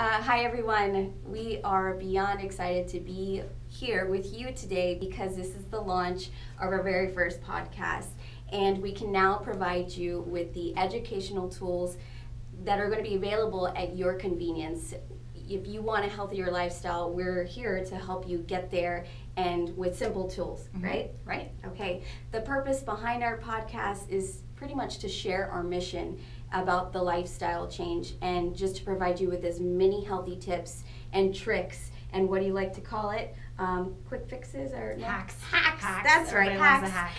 Hi everyone, we are beyond excited to be here with you today because this is the launch of our very first podcast, and we can now provide you with the educational tools that are going to be available at your convenience. If you want a healthier lifestyle, we're here to help you get there, and with simple tools, right? Right. Okay. The purpose behind our podcast is pretty much to share our mission about the lifestyle change and just to provide you with as many healthy tips and tricks and what do you like to call it? Quick fixes or hacks. Hacks. That's right. Hacks. Hack.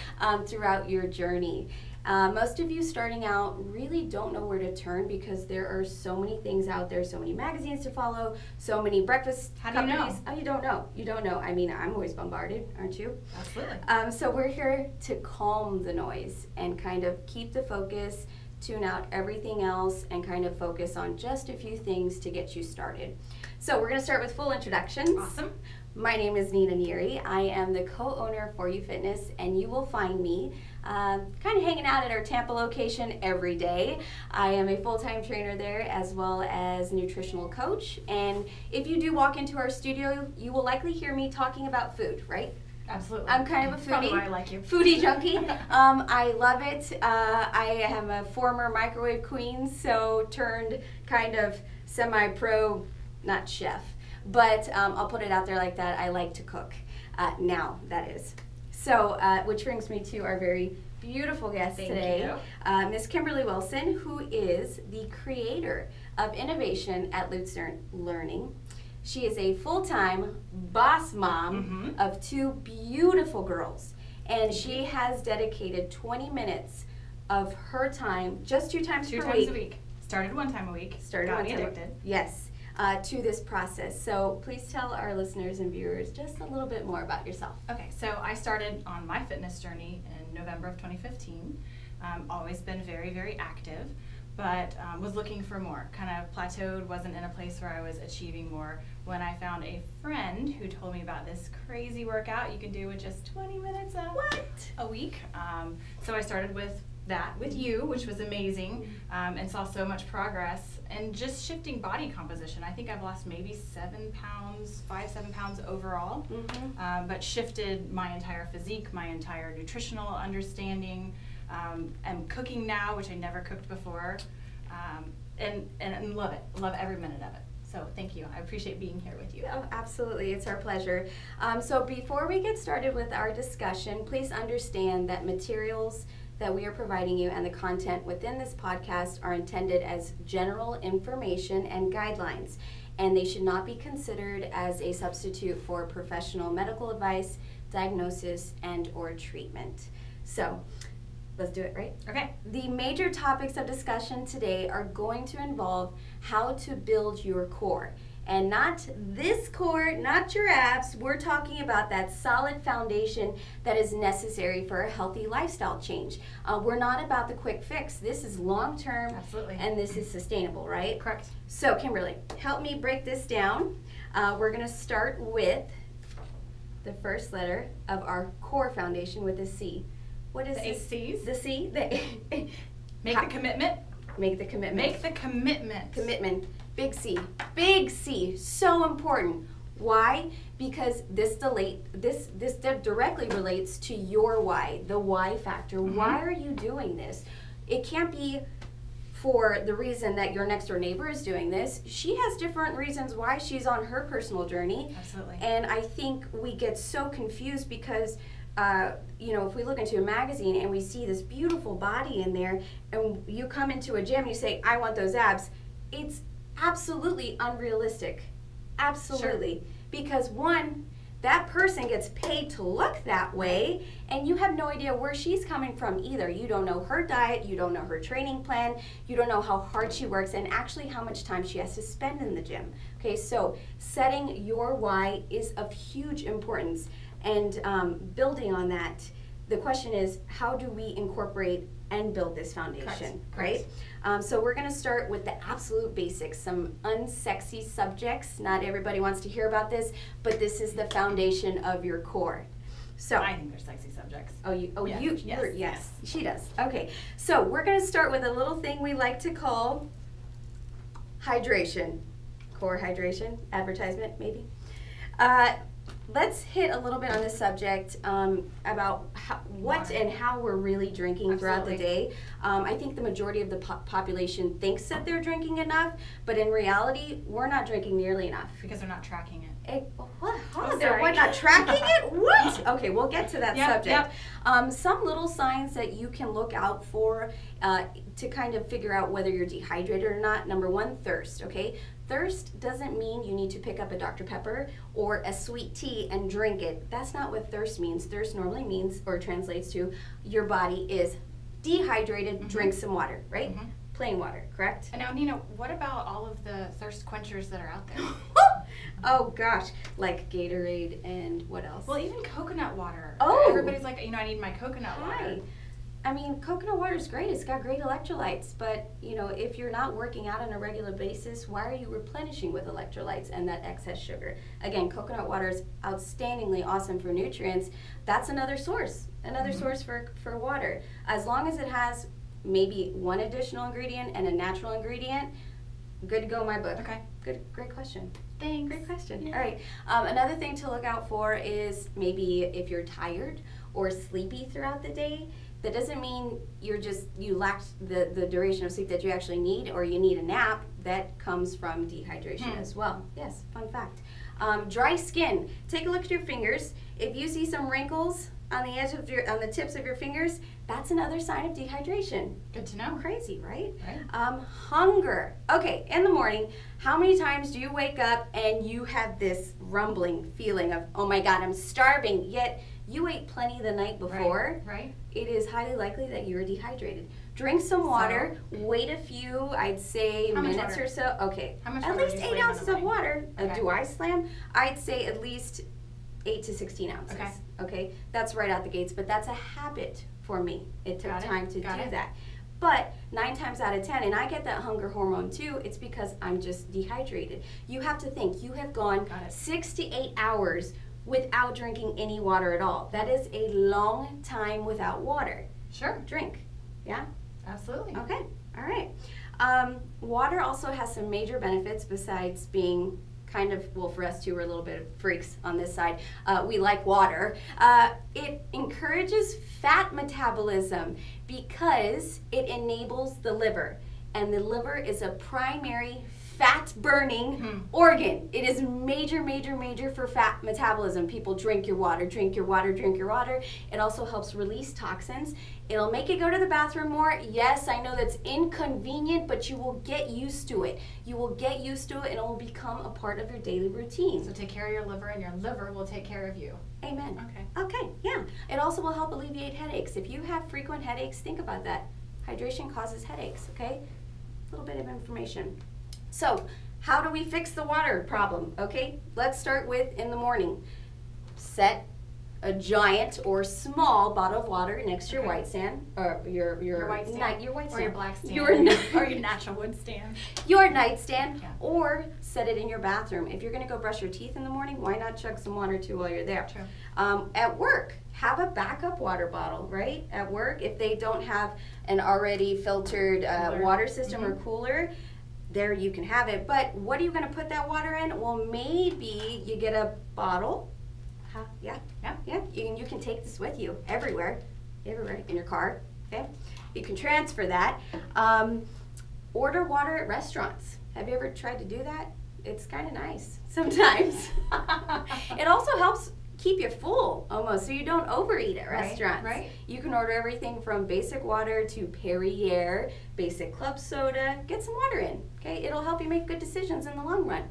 Throughout your journey. Most of you starting out really don't know where to turn because there are so many things out there, so many magazines to follow, so many breakfast companies. How do you know? Oh, you don't know. You don't know. I mean, I'm always bombarded, aren't you? Absolutely. So we're here to calm the noise and kind of keep the focus, tune out everything else, and kind of focus on just a few things to get you started. So we're going to start with full introductions. Awesome. My name is Nina Nyiri. I am the co-owner of 4U Fitness, and you will find me kind of hanging out at our Tampa location every day. I am a full-time trainer there as well as nutritional coach. And if you do walk into our studio, you will likely hear me talking about food, right? Absolutely. I'm kind of a foodie. Why I like you. Foodie junkie. I love it. I am a former microwave queen, so turned kind of semi-pro, not chef, but I'll put it out there like that. I like to cook now, that is. So, which brings me to our very beautiful guest today, Miss Kimberly Wilson, who is the creator of innovation at Lucerne Learning. She is a full-time boss mom of two beautiful girls, and she has dedicated 20 minutes of her time, just two times a week. Started one time a week. Got me addicted. Yes. To this process. So please tell our listeners and viewers just a little bit more about yourself. Okay, so I started on my fitness journey in November of 2015. Always been very, very active, but was looking for more. Kind of plateaued, wasn't in a place where I was achieving more, when I found a friend who told me about this crazy workout you can do with just 20 minutes a week. So I started with that with you, which was amazing, and saw so much progress, and just shifting body composition. I think I've lost maybe 7 pounds, 5, 7 pounds overall, but shifted my entire physique, my entire nutritional understanding. I'm cooking now, which I never cooked before, and love it, love every minute of it. So thank you. I appreciate being here with you. Oh, absolutely. It's our pleasure. So before we get started with our discussion, please understand that materials that we are providing you and the content within this podcast are intended as general information and guidelines, and they should not be considered as a substitute for professional medical advice, diagnosis, and or treatment. So let's do it, right? Okay. The major topics of discussion today are going to involve how to build your core. And not this core, not your abs. We're talking about that solid foundation that is necessary for a healthy lifestyle change. We're not about the quick fix. This is long-term. Absolutely. And this is sustainable, right? Correct. So, Kimberly, help me break this down. We're going to start with the first letter of our core foundation with a C. What is it? C's? The C. The A. Make the commitment. Make the commitment. Make the commitment. Commitment. Big C. Big C. So important. Why? Because this directly relates to your why, the why factor. Why are you doing this? It can't be for the reason that your next door neighbor is doing this. She has different reasons why she's on her personal journey. Absolutely. And I think we get so confused because you know, if we look into a magazine and we see this beautiful body in there, and you come into a gym and you say, I want those abs, it's absolutely unrealistic. Absolutely. Sure. Because one, that person gets paid to look that way, and you have no idea where she's coming from either. You don't know her diet, you don't know her training plan, you don't know how hard she works, and actually how much time she has to spend in the gym. Okay, so setting your why is of huge importance. And building on that, the question is, how do we incorporate and build this foundation, right? So we're going to start with the absolute basics, some unsexy subjects. Not everybody wants to hear about this, but this is the foundation of your core. So I think they're sexy subjects. Yes, she does. Okay, so we're going to start with a little thing we like to call hydration. core hydration advertisement, maybe. Let's hit a little bit on the subject about what and how we're really drinking throughout the day. I think the majority of the population thinks that they're drinking enough, but in reality, we're not drinking nearly enough. Because they're not tracking it. What? Not tracking it? What? Okay, we'll get to that subject. Some little signs that you can look out for to kind of figure out whether you're dehydrated or not. Number one, thirst, okay? Thirst doesn't mean you need to pick up a Dr. Pepper or a sweet tea and drink it. That's not what thirst means. Thirst normally means or translates to your body is dehydrated, drink some water, right? Plain water, correct? And now, Nina, what about all of the thirst quenchers that are out there? Oh gosh, like Gatorade and what else? Well, even coconut water. Oh! Everybody's like, you know, I need my coconut water. I mean, coconut water is great. It's got great electrolytes, but you know, if you're not working out on a regular basis, why are you replenishing with electrolytes and that excess sugar? Again, coconut water is outstandingly awesome for nutrients. That's another source for water. As long as it has maybe one additional ingredient and a natural ingredient, good to go, my book. Okay. Good, great question. Thanks. Great question. Yeah. All right. Another thing to look out for is maybe if you're tired or sleepy throughout the day. That doesn't mean you're just, you lacked the duration of sleep that you actually need, or you need a nap. That comes from dehydration as well. Yes, fun fact. Dry skin. Take a look at your fingers. If you see some wrinkles on the edge of your, on the tips of your fingers, that's another sign of dehydration. Good to know. Crazy, right? Hunger. Okay, in the morning, how many times do you wake up and you have this rumbling feeling of, oh my God, I'm starving, yet you ate plenty the night before? Right. It is highly likely that you're dehydrated. Drink some water, wait a few, I'd say minutes or so. Okay, at least 8 ounces of water. Do I slam? I'd say at least 8 to 16 ounces. Okay, that's right out the gates, but that's a habit for me. It took time to do that. But 9 times out of 10, and I get that hunger hormone too, it's because I'm just dehydrated. You have to think, you have gone 6 to 8 hours without drinking any water at all. That is a long time without water. Sure. Drink. Yeah? Absolutely. Okay. All right. Water also has some major benefits besides being kind of, well, for us too, we're a little bit of freaks on this side. We like water. It encourages fat metabolism because it enables the liver. And the liver is a primary fat-burning organ. It is major, major, major for fat metabolism. People drink your water, drink your water, drink your water. It also helps release toxins. It'll make you go to the bathroom more. Yes, I know that's inconvenient, but you will get used to it. You will get used to it, and it will become a part of your daily routine. So take care of your liver, and your liver will take care of you. Amen. Okay, yeah. It also will help alleviate headaches. If you have frequent headaches, think about that. Hydration causes headaches, okay? A little bit of information. So, how do we fix the water problem? Okay, let's start with in the morning. Set a giant or small bottle of water next to your white sand, or your white stand, or your black stand, or your natural wood stand, your nightstand, or set it in your bathroom. If you're going to go brush your teeth in the morning, why not chug some water too while you're there? True. At work, have a backup water bottle, right? At work, if they don't have an already filtered water system or cooler. There you can have it, but what are you going to put that water in? Well, maybe you get a bottle. You can take this with you everywhere, in your car. Okay, you can transfer that. Order water at restaurants. Have you ever tried to do that? It's kind of nice sometimes. It also helps keep you full almost, so you don't overeat at restaurants. Right. You can order everything from basic water to Perrier, basic club soda. Get some water in, okay? It'll help you make good decisions in the long run.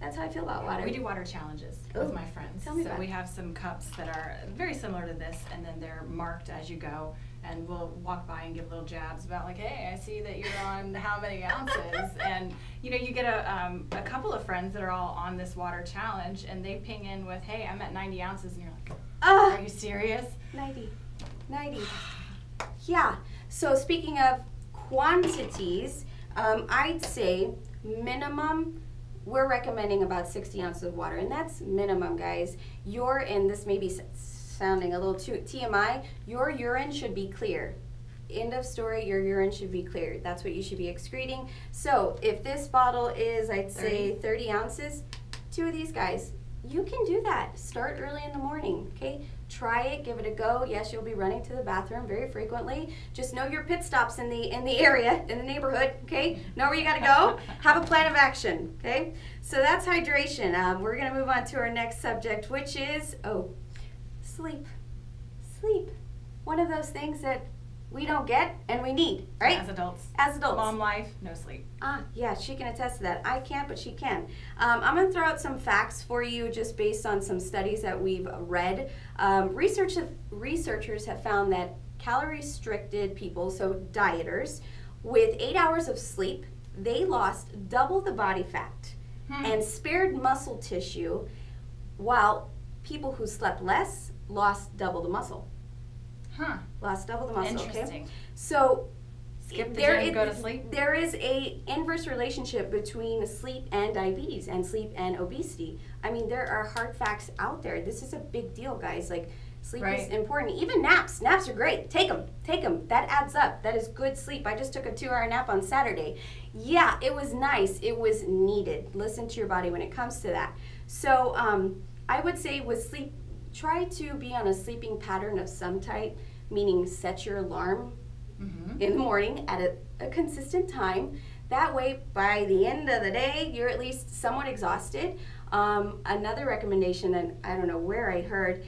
That's how I feel about water. We do water challenges with my friends. Tell me about it. We have some cups that are very similar to this, and then they're marked as you go, and we'll walk by and give little jabs about like, hey, I see that you're on how many ounces, and you know, you get a couple of friends that are all on this water challenge, and they ping in with, hey, I'm at 90 ounces, and you're like, are you serious? 90. Yeah, so speaking of quantities, I'd say minimum, we're recommending about 60 ounces of water, and that's minimum, guys. You're in this maybe sounding a little too TMI, your urine should be clear. end of story, your urine should be cleared. That's what you should be excreting. So if this bottle is, I'd say 30 ounces, two of these guys, you can do that. Start early in the morning, okay? Try it, give it a go. Yes, you'll be running to the bathroom very frequently. Just know your pit stops in the area, in the neighborhood, okay? Know where you gotta go. Have a plan of action, okay? So that's hydration. We're gonna move on to our next subject, which is, sleep. Sleep. One of those things that we don't get and we need, right? As adults. As adults. Mom life, no sleep. Yeah, she can attest to that. I can't, but she can. I'm going to throw out some facts for you just based on some studies that we've read. Researchers have found that calorie-restricted people, so dieters, with 8 hours of sleep, they lost double the body fat and spared muscle tissue, while people who slept less lost double the muscle. Lost double the muscle. Interesting. Okay? So skip the gym, go to sleep. There is a inverse relationship between sleep and diabetes and sleep and obesity. I mean, there are hard facts out there. This is a big deal, guys. Like, sleep is important. Even naps. Naps are great. Take them. Take them. That adds up. That is good sleep. I just took a 2-hour nap on Saturday. Yeah, it was nice. It was needed. Listen to your body when it comes to that. So I would say with sleep, try to be on a sleeping pattern of some type, meaning set your alarm in the morning at a consistent time. That way, by the end of the day, you're at least somewhat exhausted. Another recommendation, and I don't know where I heard,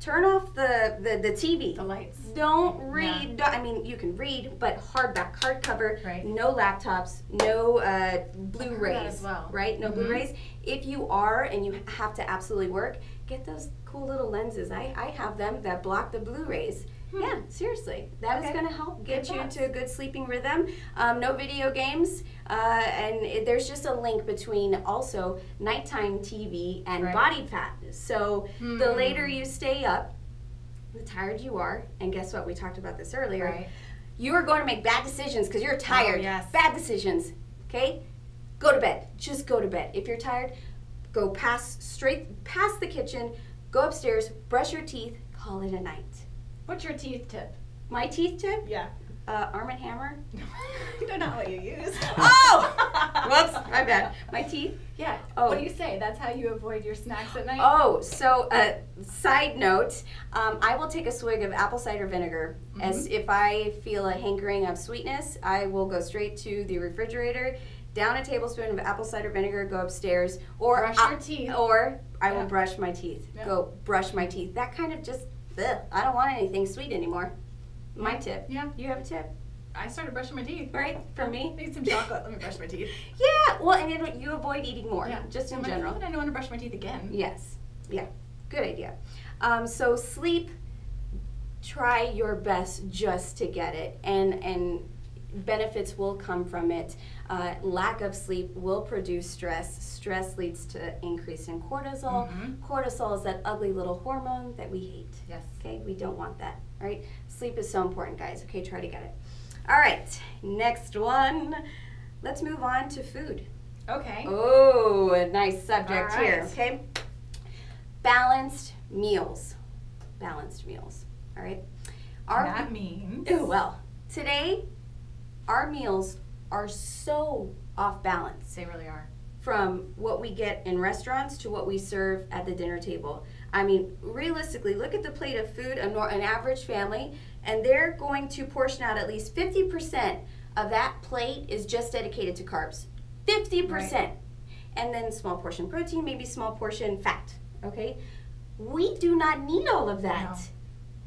turn off the TV. The lights. Don't read. Yeah. I mean, you can read, but hardback, hardcover, no laptops, no Blu-rays, right? No Blu-rays. If you are and you have to absolutely work, get those cool little lenses. I have them that block the Blu-rays. Yeah, seriously. That is going to help get you into a good sleeping rhythm. No video games. And there's just a link between also nighttime TV and body fat. So the later you stay up, the tired you are. And guess what? We talked about this earlier. You are going to make bad decisions because you're tired. Bad decisions. Okay? Go to bed. Just go to bed. If you're tired, go straight past the kitchen, go upstairs, brush your teeth, call it a night. What's your teeth tip? My teeth tip? Yeah. Arm & Hammer. I don't know what you use. Whoops, my bad. My teeth? Yeah. What do you say? That's how you avoid your snacks at night? So side note, I will take a swig of apple cider vinegar. As if I feel a hankering of sweetness, I will go straight to the refrigerator, down a tablespoon of apple cider vinegar, go upstairs, or brush your teeth. Or I will brush my teeth. Go brush my teeth. That kind of just, I don't want anything sweet anymore. My tip. Yeah. You have a tip? I started brushing my teeth. Right? For me? I need some chocolate. Let me brush my teeth. Yeah. Well, and then you avoid eating more. Yeah. Just in general. I don't want to brush my teeth again. Yes. Yeah. Good idea. So sleep, try your best just to get it. And benefits will come from it. Lack of sleep will produce stress. Stress leads to increase in cortisol. Cortisol is that ugly little hormone that we hate. Yes. Okay, we don't want that, right? Sleep is so important, guys. Okay, try to get it. All right, next one. Let's move on to food. Okay. A nice subject here, okay? Balanced meals. Balanced meals, all right? That means? Well, today, our meals are so off balance. They really are. From what we get in restaurants to what we serve at the dinner table. I mean, realistically, look at the plate of food, an average family, and they're going to portion out at least 50% of that plate is just dedicated to carbs. 50%. And then small portion protein, maybe small portion fat, okay? We do not need all of that.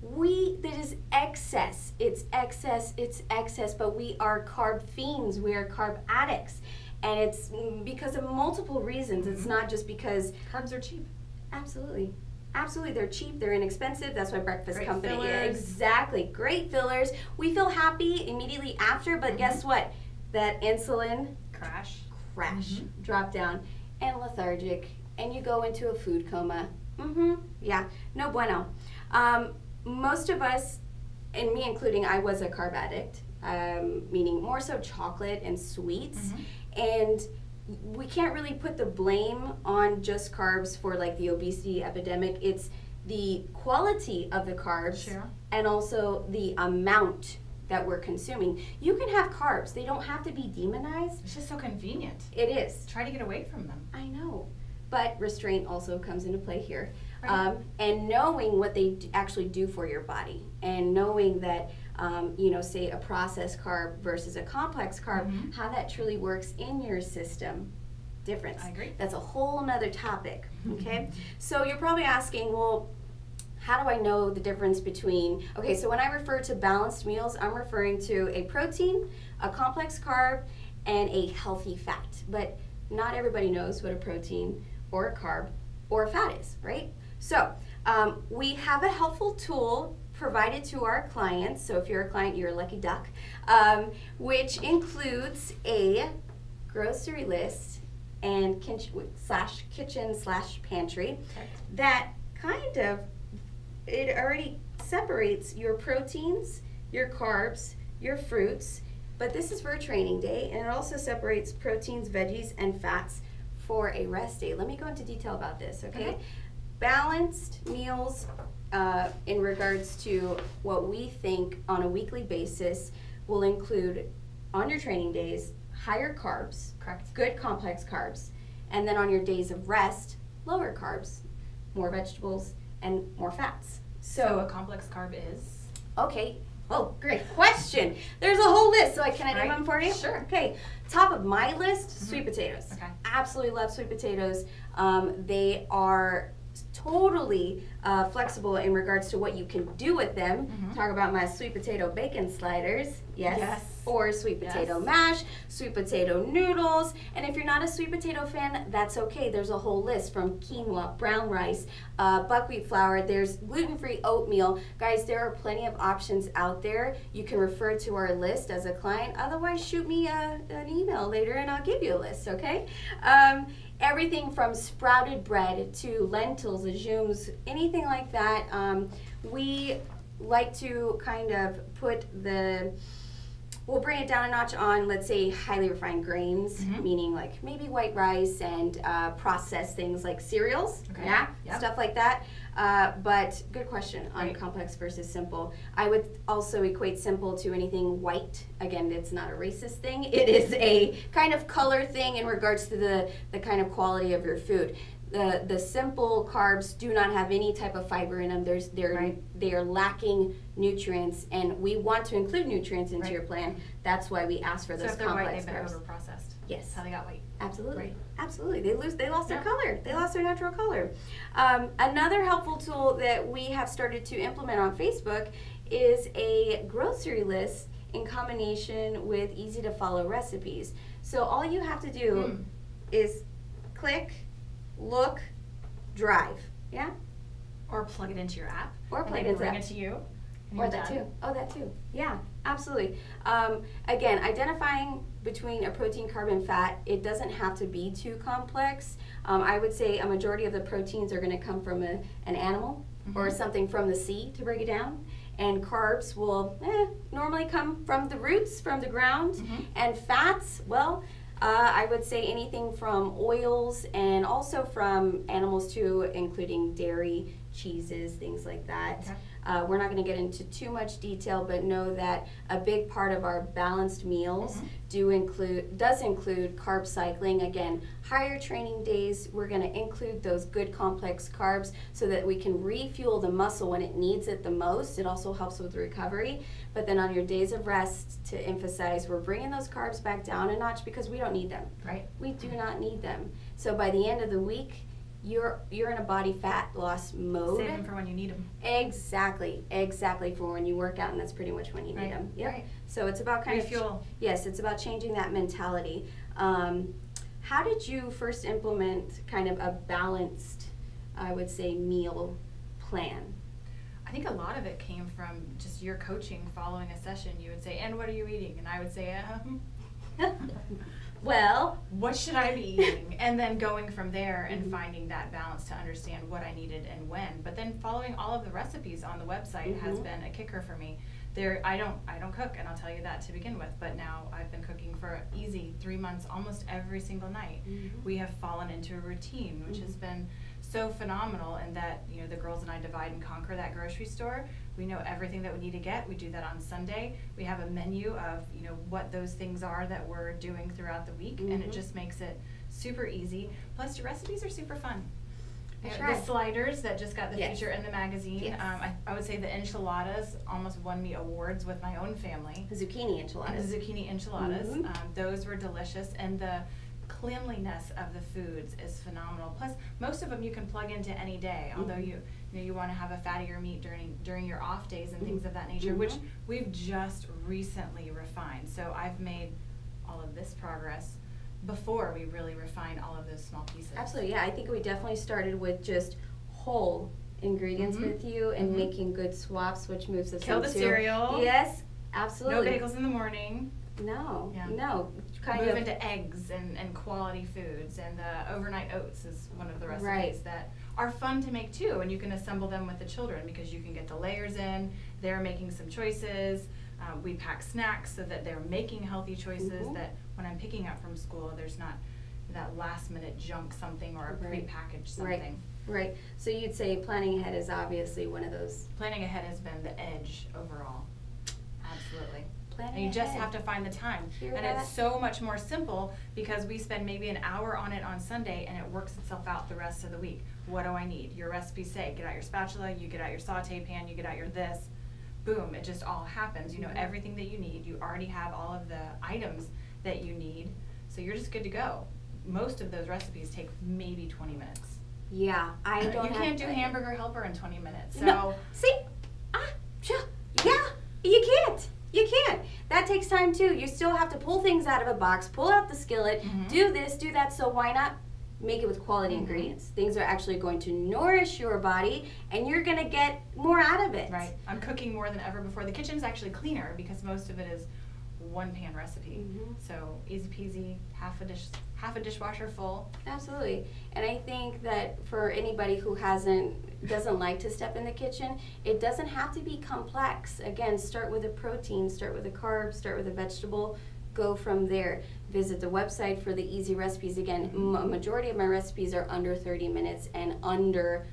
That is excess. It's excess, it's excess, but we are carb fiends. We are carb addicts. And it's because of multiple reasons. It's not just because carbs are cheap. Absolutely. Absolutely, they're cheap, they're inexpensive. That's why breakfast company is. Exactly. Great fillers. We feel happy immediately after, but guess what? That insulin crash, drop down, and lethargic, and you go into a food coma. Yeah, no bueno. Most of us, and me including, I was a carb addict, meaning more so chocolate and sweets. And we can't really put the blame on just carbs for like the obesity epidemic. It's the quality of the carbs and also the amount that we're consuming. You can have carbs. They don't have to be demonized. It's just so convenient. It is. Try to get away from them. I know. But restraint also comes into play here. Right. And knowing what they actually do for your body, and knowing that, you know, say a processed carb versus a complex carb, mm-hmm. how that truly works in your system. Difference. I agree. That's a whole nother topic, okay? So you're probably asking, well, how do I know the difference between, okay, so when I refer to balanced meals, I'm referring to a protein, a complex carb, and a healthy fat. But not everybody knows what a protein or a carb or a fat is, right? So we have a helpful tool provided to our clients, so if you're a client, you're a lucky duck, which includes a grocery list and kitchen/pantry that kind of, it already separates your proteins, your carbs, your fruits, but this is for a training day, and it also separates proteins, veggies, and fats for a rest day. Let me go into detail about this, okay? Okay. Balanced meals in regards to what we think on a weekly basis will include, on your training days, higher carbs, correct, good complex carbs, and then on your days of rest, lower carbs, more vegetables, and more fats. So a complex carb is? Okay, oh, great question. There's a whole list, so can I do them for you? Sure. Okay, top of my list, mm-hmm. sweet potatoes. Okay. Absolutely love sweet potatoes. They are totally flexible in regards to what you can do with them. Mm-hmm. Talk about my sweet potato bacon sliders. Yes. Or sweet potato mash, sweet potato noodles. And if you're not a sweet potato fan, that's okay. There's a whole list from quinoa, brown rice, buckwheat flour. There's gluten-free oatmeal. Guys, there are plenty of options out there. You can refer to our list as a client. Otherwise, shoot me an email later and I'll give you a list, okay? Everything from sprouted bread to lentils, legumes, anything like that. We like to kind of put the, we'll bring it down a notch on, let's say, highly refined grains, mm-hmm. meaning like maybe white rice and processed things like cereals, okay. Stuff like that. But good question on complex versus simple. I would also equate simple to anything white. Again, it's not a racist thing. It is a kind of color thing in regards to the kind of quality of your food. The simple carbs do not have any type of fiber in them. They are lacking nutrients, and we want to include nutrients into your plan. That's why we ask for those complex carbs. So if they're white, they've been over-processed. Yes. That's how they got white. Absolutely. Right. Absolutely. They lost their color. They lost their natural color. Another helpful tool that we have started to implement on Facebook is a grocery list in combination with easy-to-follow recipes. So all you have to do is click, look, drive, or plug it into your app, or plug it into bring it to you, or that too. Oh, that too. Yeah, absolutely. Again, identifying between a protein, carb, and fat, it doesn't have to be too complex. I would say a majority of the proteins are going to come from an animal, mm-hmm. or something from the sea to break it down, and carbs will normally come from the roots, from the ground, mm-hmm. and fats, well, I would say anything from oils and also from animals too, including dairy, cheeses, things like that. Okay. We're not going to get into too much detail, but know that a big part of our balanced meals mm-hmm. does include carb cycling. Again, higher training days, we're going to include those good complex carbs so that we can refuel the muscle when it needs it the most. It also helps with recovery. But then on your days of rest, to emphasize, we're bringing those carbs back down a notch because we don't need them. Right. We do not need them. So by the end of the week, you're in a body fat loss mode. Save them for when you need them. Exactly for when you work out, and that's pretty much when you need them. Yep. Right. So it's about kind refuel. Yes, it's about changing that mentality. How did you first implement kind of a balanced, I would say, meal plan? I think a lot of it came from just your coaching following a session. You would say, "And what are you eating?" And I would say, well, what should I be eating? And then going from there and finding that balance to understand what I needed and when. But then following all of the recipes on the website mm-hmm. has been a kicker for me. I don't cook, and I'll tell you that to begin with, but now I've been cooking for easy 3 months almost every single night. Mm-hmm. We have fallen into a routine, which mm-hmm. has been so phenomenal in that, you know, the girls and I divide and conquer that grocery store. We know everything that we need to get. We do that on Sunday. We have a menu of, you know, what those things are that we're doing throughout the week, and it just makes it super easy. Plus, the recipes are super fun. The sliders that just got the feature in the magazine. I would say the enchiladas almost won me awards with my own family. The zucchini enchiladas. The zucchini enchiladas. Those were delicious, and the cleanliness of the foods is phenomenal. Plus, most of them you can plug into any day. Although you want to have a fattier meat during your off days and things of that nature, which we've just recently refined. So I've made all of this progress before we really refine all of those small pieces. Absolutely, yeah. I think we definitely started with just whole ingredients with you and making good swaps, which moves us into the cereal. Yes, absolutely. No bagels in the morning. No, no. Move into eggs and quality foods, and the overnight oats is one of the recipes that are fun to make too, and you can assemble them with the children because you can get the layers in. They're making some choices. We pack snacks so that they're making healthy choices that when I'm picking up from school, there's not that last minute junk something or a prepackaged something. Right. So you'd say planning ahead is obviously one of those. Planning ahead has been the edge overall. Absolutely. And you just have to find the time. It's so much more simple because we spend maybe an hour on it on Sunday and it works itself out the rest of the week. What do I need? Your recipes say, get out your spatula, you get out your saute pan, you get out your this. Boom, it just all happens. You know everything that you need. You already have all of the items that you need, so you're just good to go. Most of those recipes take maybe 20 minutes. Yeah, I don't You can't do hamburger helper in 20 minutes. So you can't. You can't. That takes time too. You still have to pull things out of a box, pull out the skillet, do this, do that. So why not make it with quality ingredients? Things are actually going to nourish your body, and you're going to get more out of it. Right. I'm cooking more than ever before. The kitchen's actually cleaner because most of it is one-pan recipe. So easy peasy, half a dishwasher full. Absolutely. And I think that for anybody who doesn't like to step in the kitchen, it doesn't have to be complex. Again, start with a protein, start with a carb, start with a vegetable, go from there. Visit the website for the easy recipes. Again, majority of my recipes are under 30 minutes and under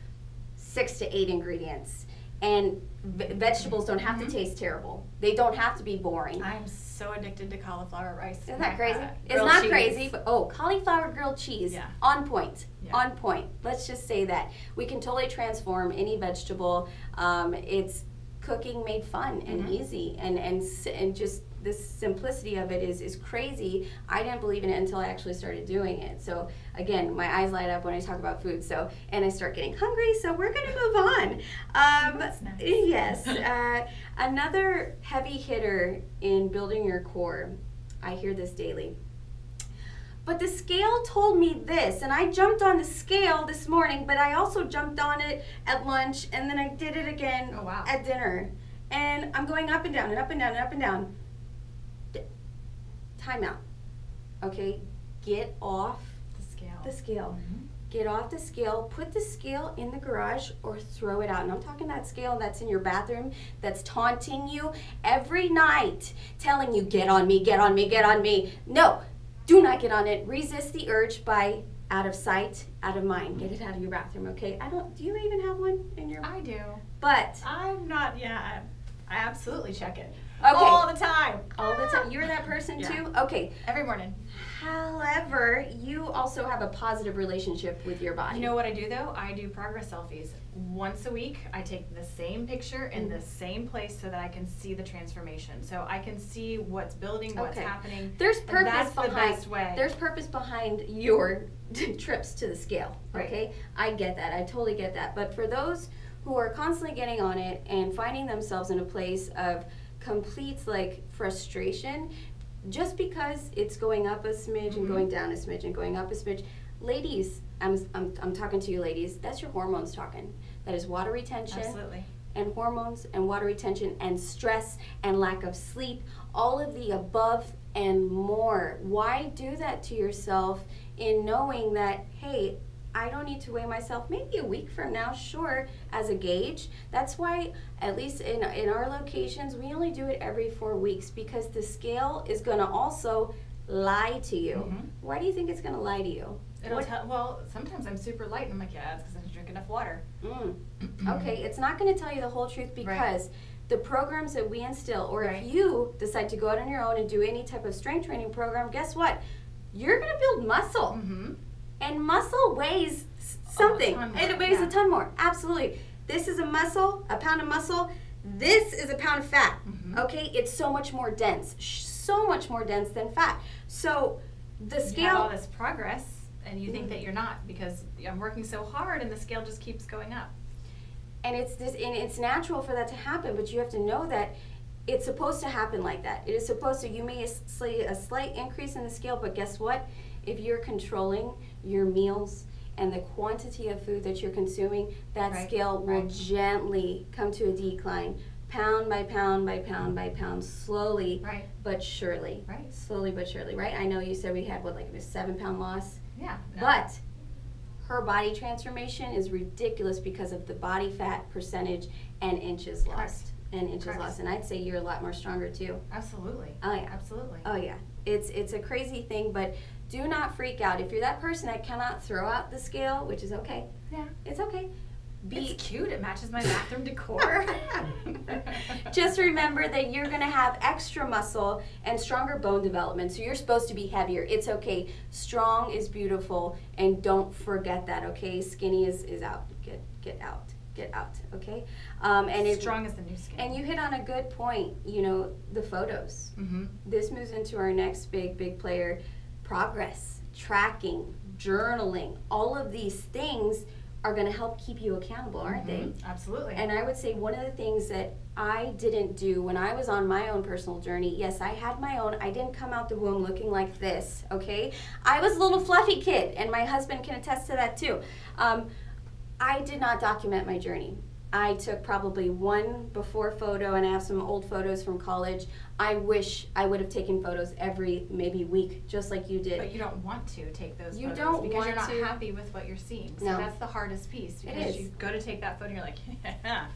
6 to 8 ingredients. And vegetables don't have to taste terrible. They don't have to be boring. I'm so addicted to cauliflower rice. Isn't that crazy? It's not crazy, but cauliflower grilled cheese. Yeah. On point. Yeah. On point. Let's just say that. We can totally transform any vegetable. It's cooking made fun and easy, and just the simplicity of it is crazy. I didn't believe in it until I actually started doing it. So again, my eyes light up when I talk about food. So, and I start getting hungry. So we're gonna move on. That's nice. Yes. Another heavy hitter in building your core. I hear this daily. But the scale told me this, and I jumped on the scale this morning, but I also jumped on it at lunch, and then I did it again at dinner. And I'm going up and down and up and down and up and down. Time out. Okay? Get off the scale. Get off the scale. Put the scale in the garage or throw it out. And I'm talking that scale that's in your bathroom that's taunting you every night, telling you, get on me, get on me, get on me. No. Do not get on it. Resist the urge by out of sight, out of mind. Get it out of your bathroom, okay? Do you even have one in your bathroom? I do. But I'm not, I absolutely check it. Okay. All the time. All the time. You're that person too? Okay. Every morning. However, you also have a positive relationship with your body. You know what I do though? I do progress selfies. Once a week, I take the same picture in the same place so that I can see the transformation. So I can see what's building, what's happening. There's purpose behind the best way. There's purpose behind your trips to the scale. Okay? I get that. I totally get that. But for those who are constantly getting on it and finding themselves in a place of complete frustration, just because it's going up a smidge and going down a smidge and going up a smidge. Ladies, I'm talking to you ladies, that's your hormones talking. That is water retention. Absolutely. And hormones and water retention and stress and lack of sleep, all of the above and more. Why do that to yourself in knowing that, hey, I don't need to weigh myself maybe a week from now, sure, as a gauge. That's why, at least in our locations, we only do it every 4 weeks because the scale is gonna also lie to you. Why do you think it's gonna lie to you? It'll well, sometimes I'm super light, and I'm like, yeah, that's because I didn't drink enough water. Mm. Okay, it's not going to tell you the whole truth because the programs that we instill, or if you decide to go out on your own and do any type of strength training program, guess what? You're going to build muscle, and muscle weighs something. It weighs a ton more. Absolutely. This is a muscle, a pound of muscle. This is a pound of fat. Okay, it's so much more dense, so much more dense than fat. So the scale. You have all this progress. And you think that you're not because I'm working so hard and the scale just keeps going up. And it's this, and it's natural for that to happen, but you have to know that it's supposed to happen like that. It is supposed to, you may see a slight increase in the scale, but guess what? If you're controlling your meals and the quantity of food that you're consuming, that scale will gently come to a decline, pound by pound by pound by pound, slowly but surely. Slowly but surely, right? I know you said we had, what, like a 7-pound loss? Yeah, no. But her body transformation is ridiculous because of the body fat percentage and inches lost. And inches lost. And I'd say you're a lot more stronger too. Absolutely. Oh yeah. Absolutely. Oh yeah. It's a crazy thing, but do not freak out. If you're that person that cannot throw out the scale, which is okay. Yeah. It's okay. It's cute. It matches my bathroom decor. Just remember that you're going to have extra muscle and stronger bone development. So you're supposed to be heavier. It's okay. Strong is beautiful, and don't forget that. Okay, skinny is out. Get out. Get out. Okay. And strong is the new skin. And you hit on a good point. You know, the photos. This moves into our next big player: progress, tracking, journaling. All of these things are going to help keep you accountable, aren't they? Absolutely. And I would say one of the things that I didn't do when I was on my own personal journey, yes, I had my own, I didn't come out the womb looking like this, okay? I was a little fluffy kid, and my husband can attest to that too. I did not document my journey. I took probably one before photo, and I have some old photos from college. I wish I would have taken photos every maybe week, just like you did. But you don't want to take those photos because you're not happy with what you're seeing. So that's the hardest piece, because you go to take that photo and you're like, yeah.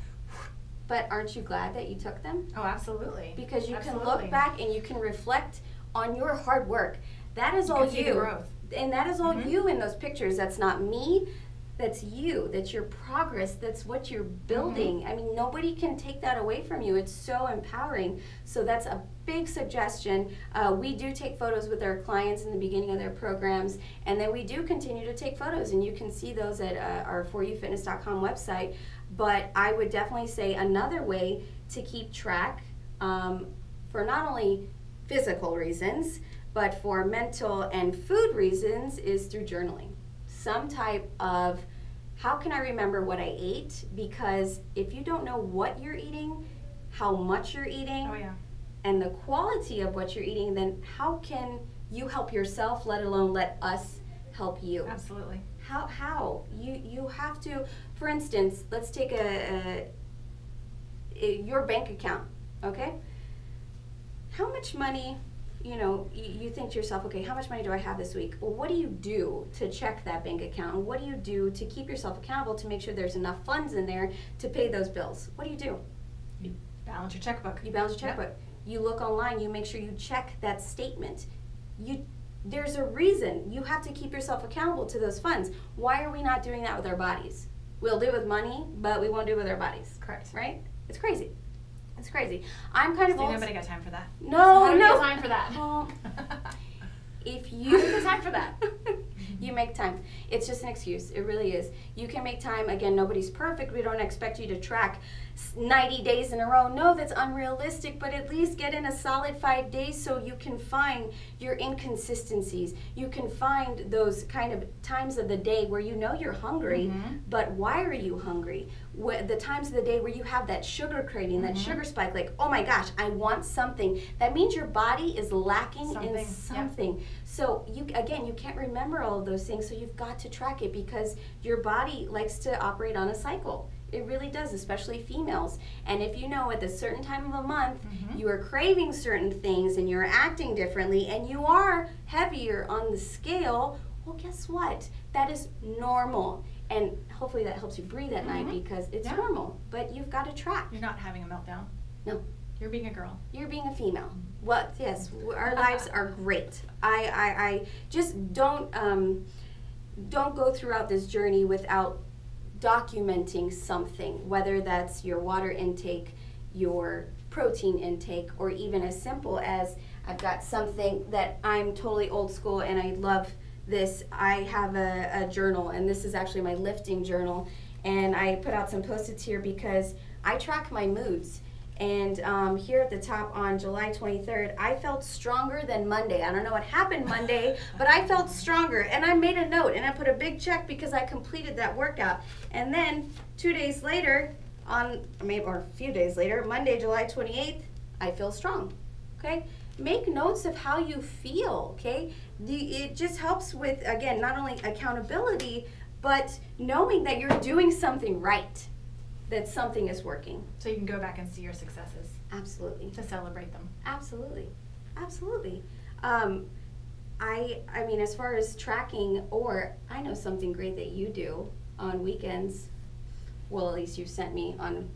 But aren't you glad that you took them? Oh, absolutely. Because you can look back and you can reflect on your hard work. That is all you. Growth. And that is all you in those pictures. That's not me. That's you, that's your progress, that's what you're building. I mean, nobody can take that away from you. It's so empowering. So that's a big suggestion. We do take photos with our clients in the beginning of their programs, and then we do continue to take photos, and you can see those at our 4ufitness.com website. But I would definitely say another way to keep track for not only physical reasons, but for mental and food reasons is through journaling. Some type of, how can I remember what I ate? Because if you don't know what you're eating, how much you're eating, and the quality of what you're eating, then how can you help yourself, let alone let us help you? Absolutely. How? You have to, for instance, let's take your bank account, okay? How much money, you know, you think to yourself, okay, how much money do I have this week? Well, what do you do to check that bank account? And what do you do to keep yourself accountable to make sure there's enough funds in there to pay those bills? What do? You balance your checkbook. You balance your checkbook. Yeah. You look online. You make sure you check that statement. There's a reason. You have to keep yourself accountable to those funds. Why are we not doing that with our bodies? We'll do it with money, but we won't do it with our bodies. Correct. Right? It's crazy. It's crazy. I'm kind of old. Nobody got time for that. No, no. Got time for that. Well, if you have time for that, you make time. It's just an excuse. It really is. You can make time. Again, nobody's perfect. We don't expect you to track 90 days in a row. No, that's unrealistic. But at least get in a solid 5 days so you can find your inconsistencies. You can find those kind of times of the day where you know you're hungry, but why are you hungry? The times of the day where you have that sugar craving, that sugar spike, like, oh my gosh, I want something. That means your body is lacking in something. Yep. So you can't remember all of those things, so you've got to track it because your body likes to operate on a cycle. It really does, especially females. And if you know at a certain time of a month, you are craving certain things and you're acting differently and you are heavier on the scale, well, guess what? That is normal. And hopefully that helps you breathe at night because it's normal, but you've got to track. You're not having a meltdown. No. You're being a girl. You're being a female. Well, yes, our lives are great. I just don't don't go throughout this journey without documenting something, whether that's your water intake, your protein intake, or even as simple as, I've got something that I'm totally old school and I love this. I have a journal, and this is actually my lifting journal, and I put out some Post-its here because I track my moods. And here at the top on July 23rd, I felt stronger than Monday. I don't know what happened Monday, but I felt stronger, and I made a note, and I put a big check because I completed that workout. And then 2 days later, or a few days later, Monday, July 28th, I feel strong, okay? Make notes of how you feel, okay? It just helps with, again, not only accountability, but knowing that you're doing something right, that something is working. So you can go back and see your successes. Absolutely. To celebrate them. Absolutely, absolutely. I mean, as far as tracking, or I know something great that you do on weekends, well, at least you sent me on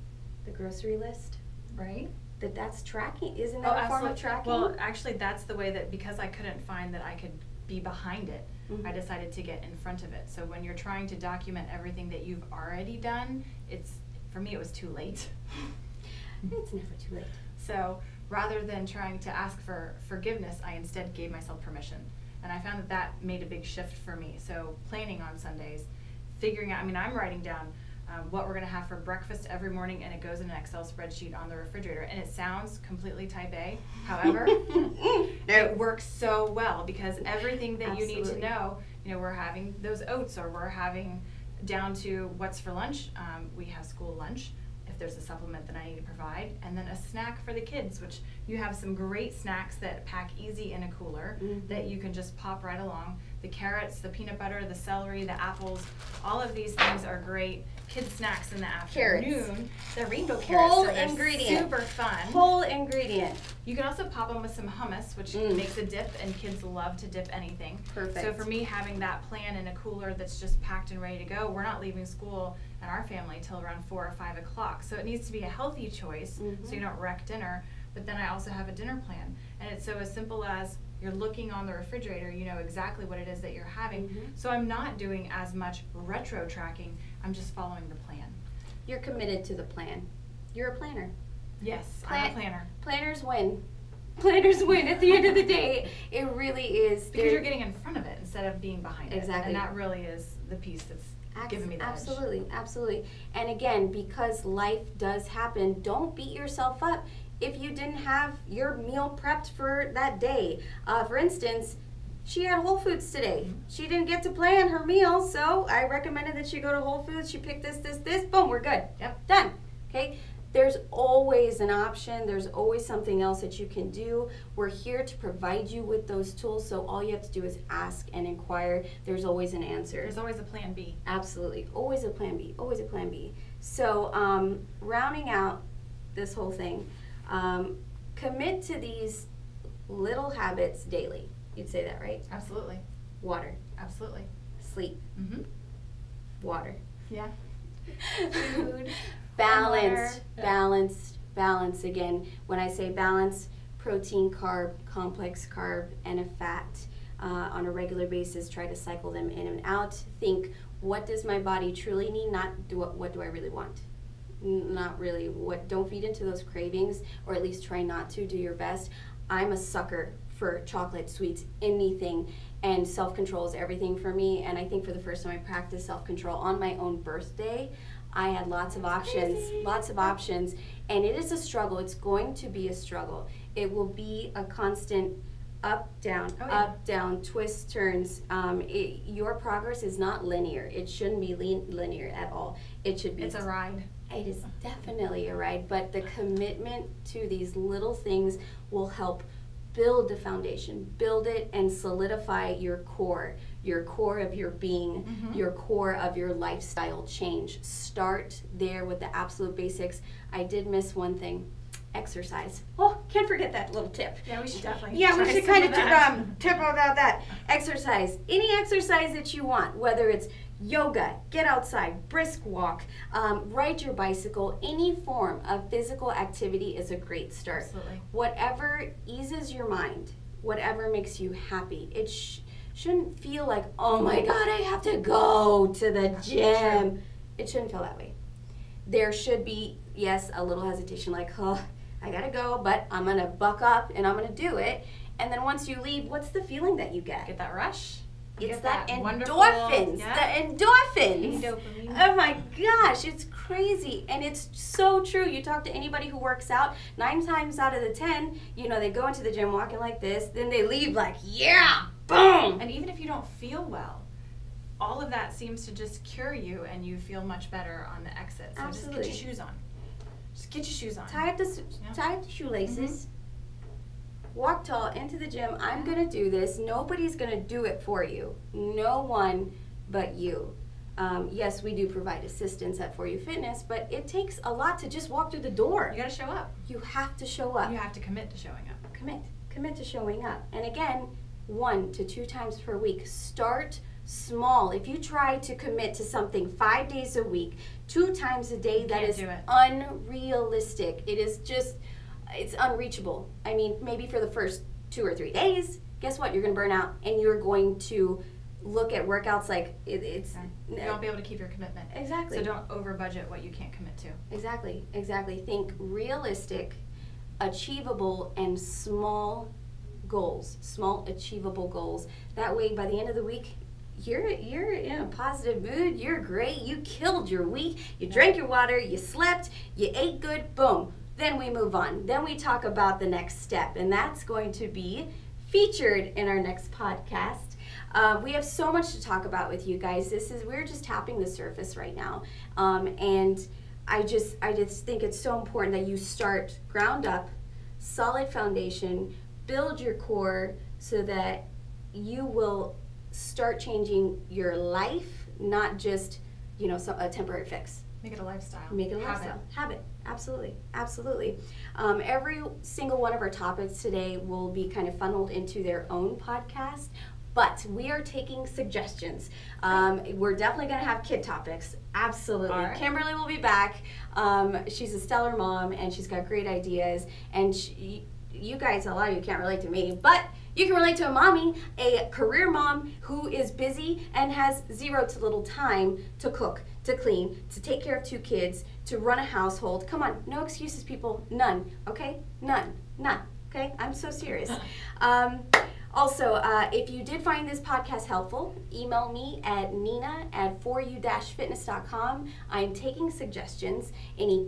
the grocery list. Right. That's tracking, isn't that a form of tracking? Well, actually that's the way that, because I couldn't find that I could be behind it, mm-hmm. I decided to get in front of it. So when you're trying to document everything that you've already done, it's, for me, it was too late. It's never too late. So rather than trying to ask for forgiveness, I instead gave myself permission. And I found that that made a big shift for me. So planning on Sundays, figuring out, I mean, I'm writing down what we're going to have for breakfast every morning, and it goes in an Excel spreadsheet on the refrigerator. And it sounds completely type A, however, it works so well because everything that Absolutely. You need to know, you know, we're having those oats, or we're having down to what's for lunch. We have school lunch, if there's a supplement that I need to provide, and then a snack for the kids, which you have some great snacks that pack easy in a cooler mm-hmm. that you can just pop right along. The carrots, the peanut butter, the celery, the apples, all of these things are great kid snacks in the afternoon. Carrots. The rainbow carrots. Whole ingredient. Super fun. Whole ingredient. You can also pop them with some hummus, which makes a dip, and kids love to dip anything. Perfect. So for me, having that plan in a cooler that's just packed and ready to go, we're not leaving school and our family till around 4 or 5 o'clock. So it needs to be a healthy choice mm-hmm. so you don't wreck dinner. But then I also have a dinner plan. And it's so as simple as you're looking on the refrigerator, you know exactly what it is that you're having. Mm-hmm. So I'm not doing as much retro tracking, I'm just following the plan. You're committed to the plan. You're a planner. Yes, I'm a planner. Planners win. Planners win at the end of the day. It really is. Because you're getting in front of it instead of being behind it. Exactly. And that really is the piece that's giving me the Absolutely, edge. Absolutely. And again, because life does happen, don't beat yourself up if you didn't have your meal prepped for that day. For instance, she had Whole Foods today. She didn't get to plan her meal, so I recommended that she go to Whole Foods, she picked this, this, this, boom, we're good, yep, done, okay? There's always an option, there's always something else that you can do. We're here to provide you with those tools, so all you have to do is ask and inquire. There's always an answer. There's always a plan B. Absolutely, always a plan B, always a plan B. So rounding out this whole thing, commit to these little habits daily. You'd say that, right? Absolutely. Water. Absolutely. Sleep. Mm-hmm. Water. Yeah. Food. Balanced. Yeah. Balanced. Balance. Again, when I say balance, protein, carb, complex carb, and a fat on a regular basis. Try to cycle them in and out. Think, what does my body truly need? Not do what do I really want? Not really. What? Don't feed into those cravings, or at least try not to. Do your best. I'm a sucker for chocolate, sweets, anything, and self-control is everything for me. And I think for the first time I practiced self-control on my own birthday. I had lots of options, lots of options, and it is a struggle. It's going to be a struggle. It will be a constant up, down, oh, yeah. up, down, twists, turns. Your progress is not linear. It shouldn't be linear at all. It should be. It's a ride. It is definitely a ride, but the commitment to these little things will help build the foundation, build it and solidify your core of your being, mm-hmm. your core of your lifestyle change. Start there with the absolute basics. I did miss one thing. Exercise. Oh, can't forget that little tip. Yeah, we should definitely. Yeah, we should kind of tip about that. Exercise. Any exercise that you want, whether it's yoga, get outside, brisk walk, ride your bicycle, any form of physical activity is a great start. Absolutely. Whatever eases your mind, whatever makes you happy. shouldn't feel like, oh my God, I have to go to the gym. It shouldn't feel that way. There should be, yes, a little hesitation, like, oh, I gotta go, but I'm gonna buck up and I'm gonna do it. And then once you leave, what's the feeling that you get? Get that rush. It's that endorphins, yeah. The endorphins. Dopamine. Oh my gosh, it's crazy. And it's so true. You talk to anybody who works out, 9 times out of 10, you know, they go into the gym walking like this, then they leave like, yeah, boom. And even if you don't feel well, all of that seems to just cure you and you feel much better on the exit. So absolutely. Just get your shoes on. Just get your shoes on. Tie up the, yeah. Tie up the shoelaces. Mm-hmm. Walk tall into the gym. I'm gonna do this. Nobody's gonna do it for you. No one but you. Yes, we do provide assistance at 4U Fitness, but it takes a lot to just walk through the door. You gotta show up. You have to show up. You have to commit to showing up. Commit to showing up. And again, 1 to 2 times per week. Start small. If you try to commit to something 5 days a week, 2 times a day, that is unrealistic. It is just, it's unreachable. I mean, maybe for the first 2 or 3 days, guess what? You're going to burn out and you're going to look at workouts like it's... Okay. You won't be able to keep your commitment. Exactly. So don't over budget what you can't commit to. Exactly, exactly. Think realistic, achievable, and small goals, small achievable goals. That way, by the end of the week, you're in a positive mood, you're great, you killed your week, you drank your water, you slept, you ate good, boom. Then we move on. Then we talk about the next step, and that's going to be featured in our next podcast. We have so much to talk about with you guys. We're just tapping the surface right now, and I just think it's so important that you start ground up, solid foundation, build your core so that you will start changing your life, not just a temporary fix. Make it a lifestyle. Make it a lifestyle. Habit. Absolutely. Absolutely. Every single one of our topics today will be kind of funneled into their own podcast, but we are taking suggestions. We're definitely going to have kid topics. Absolutely. Right. Kimberly will be back. She's a stellar mom, and she's got great ideas. And you guys, a lot of you can't relate to me, but you can relate to a mommy, a career mom who is busy and has zero to little time to cook, to clean, to take care of 2 kids, to run a household. Come on, no excuses, people, none, okay? None, okay? I'm so serious. Also, if you did find this podcast helpful, email me at nina@4u-fitness.com. I'm taking suggestions, any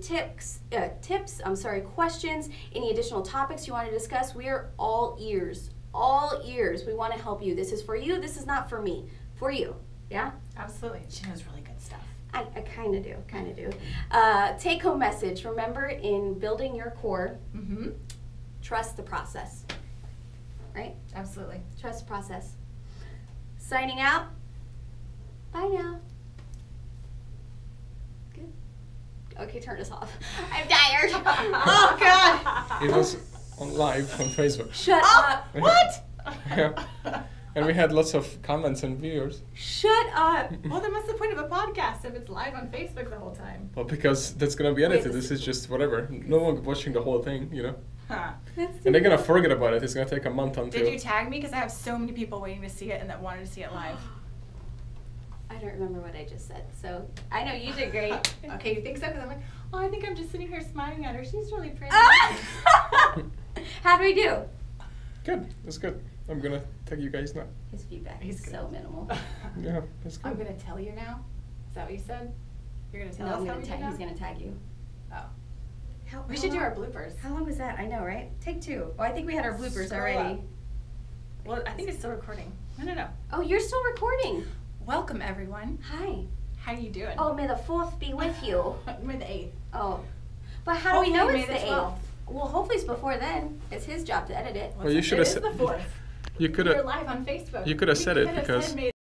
questions, any additional topics you want to discuss. We are all ears. All ears. We want to help you. This is for you. This is not for me. For you. Yeah? Absolutely. She knows really good stuff. I kind of do. Take home message. Remember, in building your core, trust the process. Right? Absolutely. Trust the process. Signing out. Bye now. Good. Okay, turn us off. I'm tired. Oh, God. It was live on Facebook. Shut up! What? Yeah. And we had lots of comments and viewers. Shut up! Well, then what's the point of a podcast if it's live on Facebook the whole time? Well, because that's gonna be edited. This is just whatever. No one watching the whole thing, Huh. And they're gonna forget about it. It's gonna take a month until. Did you tag me? Because I have so many people waiting to see it and that wanted to see it live. I don't remember what I just said, so I know you did great. Okay, you think so? Because I'm like, oh, I think I'm just sitting here smiling at her. She's really pretty. How do we do? Good. That's good. I'm going to tell you guys now. His feedback is so minimal. Yeah, that's good. I'm going to tell you now? Is that what you said? You're going to tell us how we do now? He's going to tag you. Oh. We should do our bloopers. How long was that? I know, right? Take 2. Oh, I think we had our bloopers already. Well, I think it's still recording. No. Oh, you're still recording. Welcome, everyone. Hi. How you doing? Oh, may the 4th be with you. May the 8th. Oh. But how do we know it's the 8th? Well, hopefully it's before then. It's his job to edit it. Well, you should have said the 4th. You could have. We're live on Facebook. You could have said it because.